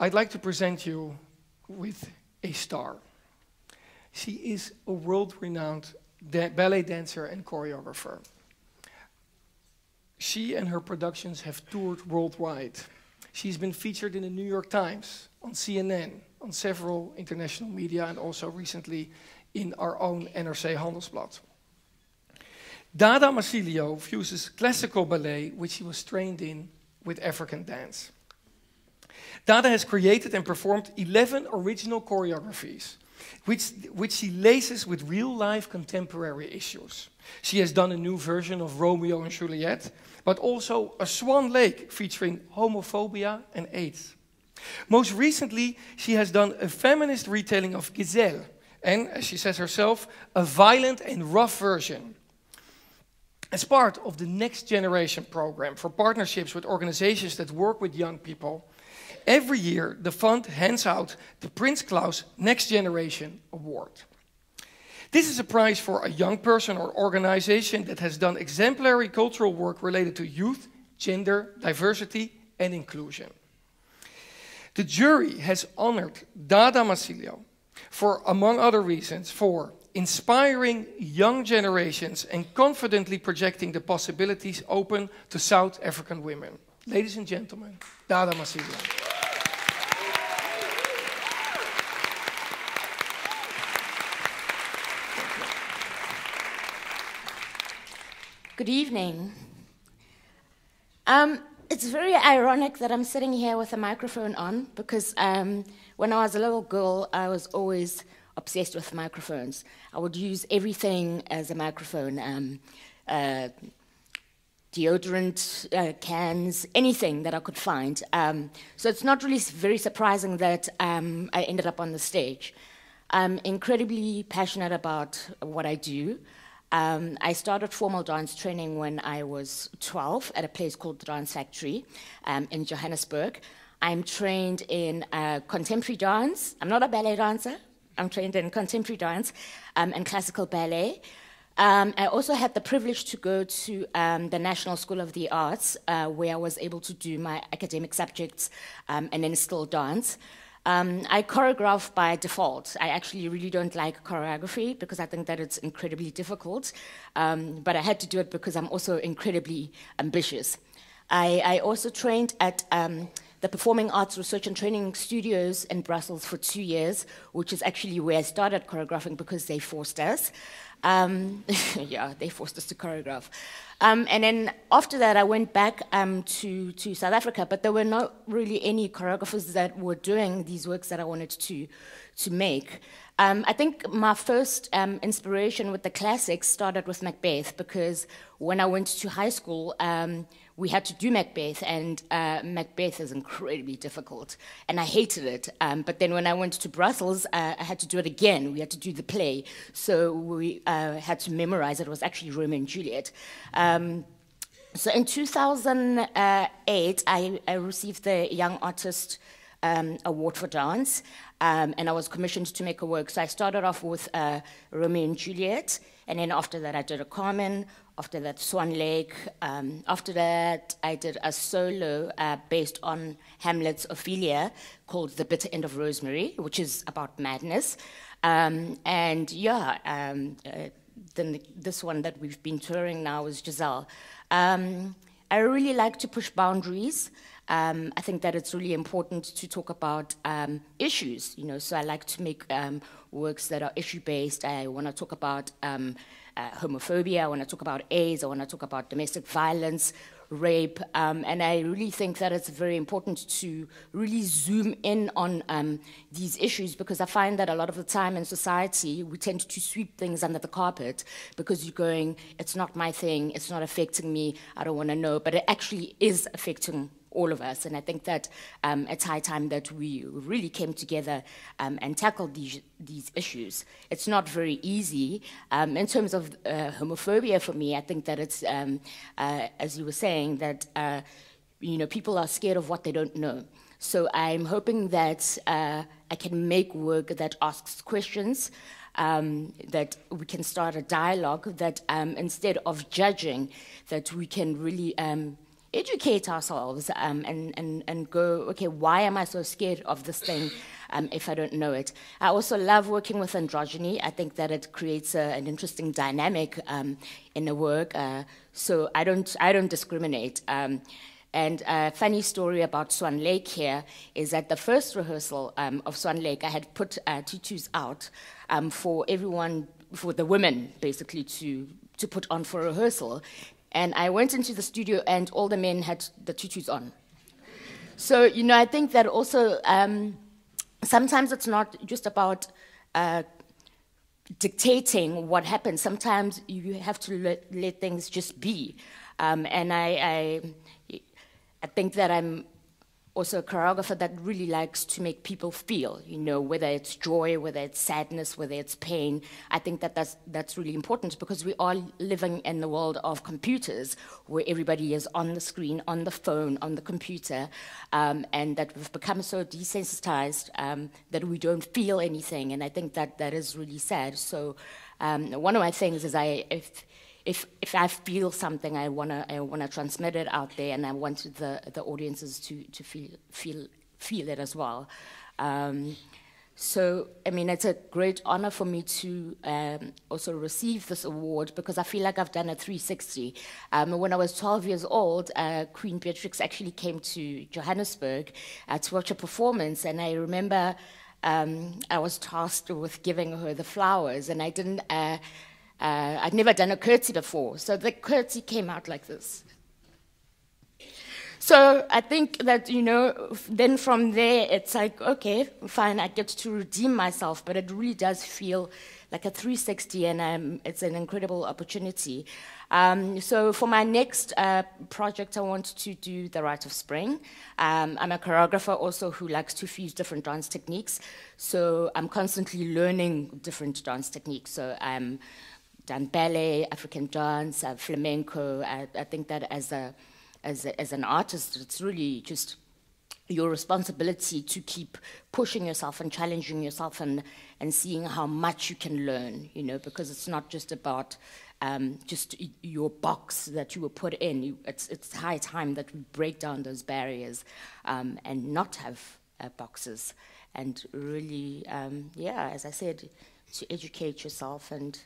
I'd like to present you with a star. She is a world-renowned ballet dancer and choreographer. She and her productions have toured worldwide. She's been featured in the New York Times, on CNN, on several international media, and also recently in our own NRC Handelsblad. Dada Masilo fuses classical ballet, which she was trained in, with African dance. Dada has created and performed 11 original choreographies, which she laces with real-life contemporary issues. She has done a new version of Romeo and Juliet, but also a Swan Lake featuring homophobia and AIDS. Most recently, she has done a feminist retelling of Giselle, and, as she says herself, a violent and rough version. As part of the Next Generation program for partnerships with organizations that work with young people, every year the fund hands out the Prince Claus Next Generation Award. This is a prize for a young person or organization that has done exemplary cultural work related to youth, gender, diversity, and inclusion. The jury has honored Dada Masilo for, among other reasons, for inspiring young generations and confidently projecting the possibilities open to South African women. Ladies and gentlemen, Dada Masilo. Good evening. It's very ironic that I'm sitting here with a microphone on because when I was a little girl, I was always obsessed with microphones. I would use everything as a microphone, deodorant, cans, anything that I could find. So it's not really very surprising that I ended up on the stage. I'm incredibly passionate about what I do. I started formal dance training when I was 12 at a place called the Dance Factory in Johannesburg. I'm trained in contemporary dance. I'm not a ballet dancer. I'm trained in contemporary dance and classical ballet. I also had the privilege to go to the National School of the Arts, where I was able to do my academic subjects and then still dance. I choreograph by default. I actually really don't like choreography because I think that it's incredibly difficult, but I had to do it because I'm also incredibly ambitious. I also trained at the Performing Arts Research and Training Studios in Brussels for 2 years, which is actually where I started choreographing because they forced us. Yeah, they forced us to choreograph. And then after that, I went back to South Africa, but there were not really any choreographers that were doing these works that I wanted to make. I think my first inspiration with the classics started with Macbeth, because when I went to high school, we had to do Macbeth, and Macbeth is incredibly difficult, and I hated it. But then when I went to Brussels, I had to do it again. We had to do the play, so we had to memorize it. It was actually Romeo and Juliet. So in 2008, I received the Young Artist Award for Dance, and I was commissioned to make a work. So I started off with Romeo and Juliet, and then after that I did a Carmen, after that Swan Lake, after that I did a solo based on Hamlet's Ophelia called The Bitter End of Rosemary, which is about madness. And yeah, then this one that we've been touring now is Giselle. I really like to push boundaries. I think that it's really important to talk about issues, you know, so I like to make works that are issue-based. I want to talk about homophobia, I want to talk about AIDS, I want to talk about domestic violence, rape, and I really think that it's very important to really zoom in on these issues, because I find that a lot of the time in society we tend to sweep things under the carpet because you're going, it's not my thing, it's not affecting me, I don't want to know, but it actually is affecting all of us, and I think that it's high time that we really came together and tackled these issues. It's not very easy. In terms of homophobia, for me, I think that it's, as you were saying, that you know, people are scared of what they don't know. So I'm hoping that I can make work that asks questions, that we can start a dialogue, that instead of judging, that we can really educate ourselves and go, okay, why am I so scared of this thing if I don't know it? I also love working with androgyny. I think that it creates an interesting dynamic in the work. So I don't discriminate. And a funny story about Swan Lake here is that the first rehearsal of Swan Lake, I had put tutus out for everyone, for the women basically to put on for rehearsal. And I went into the studio and all the men had the tutus on. So, you know, I think that also sometimes it's not just about dictating what happens. Sometimes you have to let things just be. And I think that I'm also a choreographer that really likes to make people feel, you know, whether it's joy, whether it's sadness, whether it's pain. I think that that's really important because we are living in the world of computers where everybody is on the screen, on the phone, on the computer, and that we've become so desensitized that we don't feel anything. And I think that that is really sad. So one of my things is if I feel something, I wanna transmit it out there, and I want the audiences to feel it as well. So I mean, it's a great honor for me to also receive this award because I feel like I've done a 360. When I was 12 years old, Queen Beatrix actually came to Johannesburg to watch a performance, and I remember I was tasked with giving her the flowers, and I didn't. I'd never done a curtsy before, so the curtsy came out like this. So I think that, you know, then from there it's like, okay, fine, I get to redeem myself, but it really does feel like a 360, and it's an incredible opportunity. So for my next project, I want to do the Rite of Spring. I'm a choreographer also who likes to fuse different dance techniques, so I'm constantly learning different dance techniques. So I'm done ballet, African dance, flamenco. I think that as an artist, it's really just your responsibility to keep pushing yourself and challenging yourself and seeing how much you can learn, you know, because it's not just about just your box that you were put in. It's high time that we break down those barriers and not have boxes. And really, yeah, as I said, to educate yourself and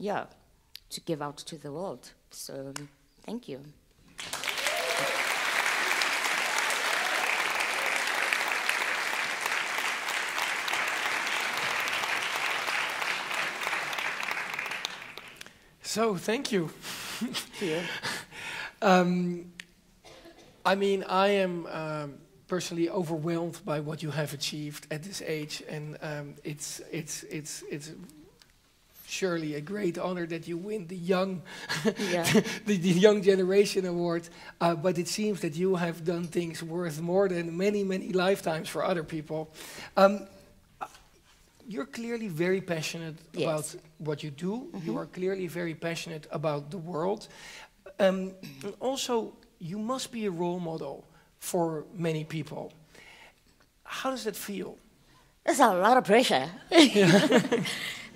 yeah, to give out to the world. So, thank you. So, thank you. Yeah. I mean, I am personally overwhelmed by what you have achieved at this age, and it's surely a great honor that you win the young, yeah. the Young Generation Award. But it seems that you have done things worth more than many, many lifetimes for other people. You're clearly very passionate, yes, about what you do. Mm-hmm. You are clearly very passionate about the world. And also, you must be a role model for many people. How does that feel? It's a lot of pressure. Yeah.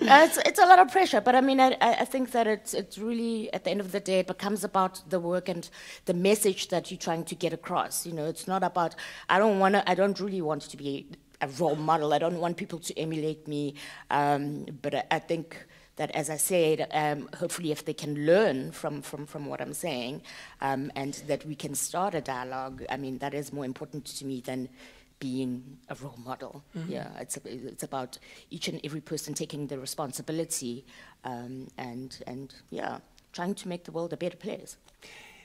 It's a lot of pressure, but I mean, I think that it's really, at the end of the day, it becomes about the work and the message that you're trying to get across. You know, it's not about, I don't really want to be a role model. I don't want people to emulate me, but I think that, as I said, hopefully if they can learn from what I'm saying, and that we can start a dialogue, I mean, that is more important to me than being a role model. Mm-hmm. Yeah, it's about each and every person taking the responsibility and yeah, trying to make the world a better place.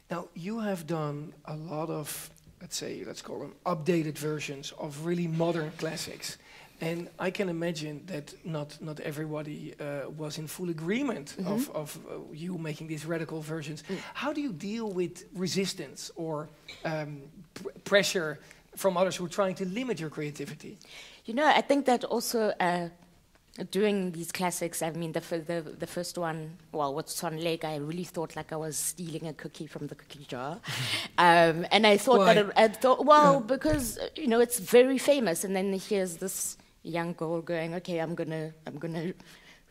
Now, you have done a lot of, let's call them updated versions of really modern classics. And I can imagine that not everybody was in full agreement, mm-hmm, of you making these radical versions. Mm. How do you deal with resistance or pressure from others who are trying to limit your creativity? You know, I think that also doing these classics, I mean, the first one, well, with Swan Lake, I really thought like I was stealing a cookie from the cookie jar. And I thought, well, because, you know, it's very famous. And then here's this young girl going, okay, I'm gonna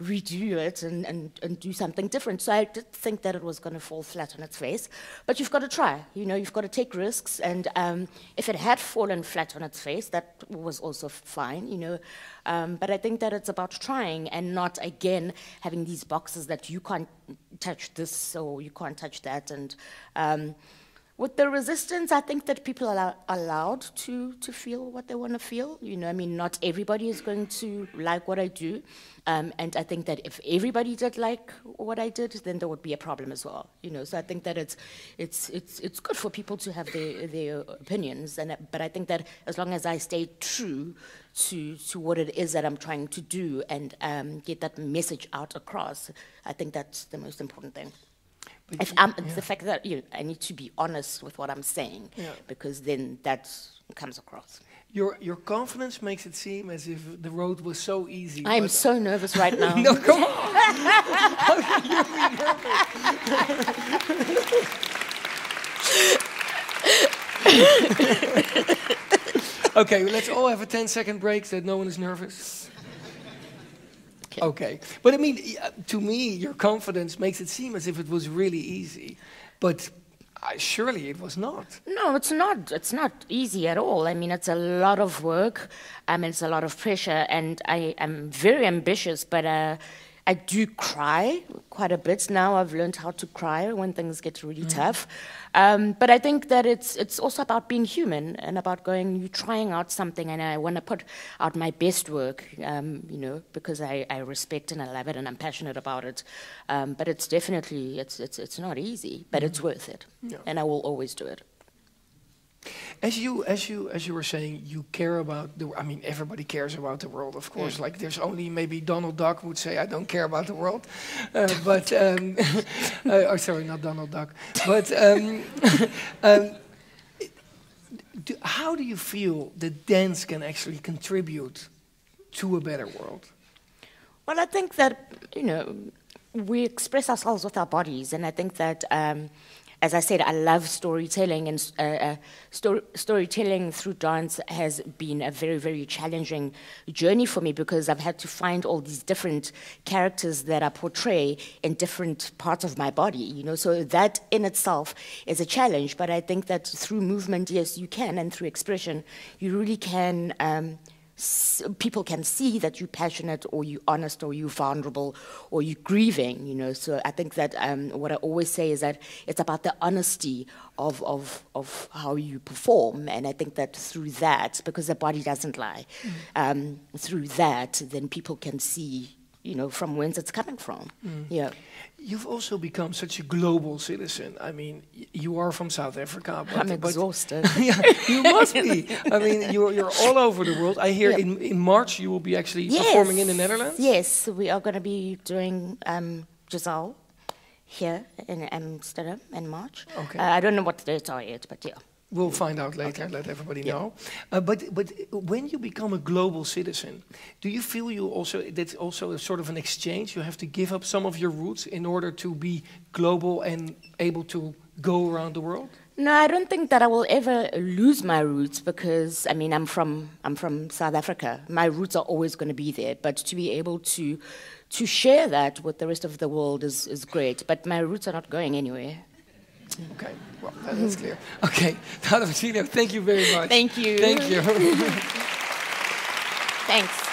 redo it and do something different. So I did think that it was going to fall flat on its face, but you've got to try, you know, you've got to take risks. And if it had fallen flat on its face, that was also fine, you know. But I think that it's about trying and not, again, having these boxes that you can't touch this or you can't touch that. And with the resistance, I think that people are allowed to feel what they want to feel. You know, I mean, not everybody is going to like what I do. And I think that if everybody did like what I did, then there would be a problem as well. You know, so I think that it's good for people to have their opinions. And but I think that as long as I stay true to what it is that I'm trying to do and get that message out across, I think that's the most important thing. If it's the fact that, you know, I need to be honest with what I'm saying, because then that comes across. Your confidence makes it seem as if the road was so easy. I am so nervous right now. No, come on! How can you be nervous? Okay, well, let's all have a 10-second break so that no one is nervous. Okay, but I mean, to me, your confidence makes it seem as if it was really easy, but surely it was not. No, it's not. It's not easy at all. I mean, it's a lot of work, it's a lot of pressure, and I am very ambitious, but I do cry quite a bit now. I've learned how to cry when things get really tough. But I think that it's also about being human and about trying out something, and I want to put out my best work, you know, because I respect and I love it and I'm passionate about it. But it's definitely, it's not easy, but it's worth it. Yeah. And I will always do it. As you were saying, you care about the. I mean, everybody cares about the world, of course. Like, there's only maybe Donald Duck would say, "I don't care about the world," but oh, sorry, not Donald Duck. But how do you feel that dance can actually contribute to a better world? Well, I think that, you know, we express ourselves with our bodies, and I think that. As I said, I love storytelling, and storytelling through dance has been a very, very challenging journey for me, because I've had to find all these different characters that I portray in different parts of my body, you know, so that in itself is a challenge. But I think that through movement, yes, you can, and through expression, you really can, people can see that you're passionate, or you're honest, or you're vulnerable, or you're grieving, you know. So I think that what I always say is that it's about the honesty of how you perform, and I think that through that, because the body doesn't lie, through that, then people can see, you know, from whence it's coming from. Yeah. You've also become such a global citizen. I mean, you are from South Africa. But I'm exhausted. But yeah, you must be. I mean, you're all over the world. I hear in March you will be actually performing in the Netherlands. Yes, we are going to be doing Giselle here in Amsterdam in March. Okay. I don't know what the dates are yet, but yeah. We'll find out later, let everybody know. But when you become a global citizen, do you feel you also, that's also a sort of an exchange? You have to give up some of your roots in order to be global and able to go around the world? No, I don't think that I will ever lose my roots, because, I mean, I'm from South Africa. My roots are always going to be there, but to be able to share that with the rest of the world is great. But my roots are not going anywhere. Okay, well, that's clear. Okay, Dada Masilo, thank you very much. Thank you. Thank you. Thanks.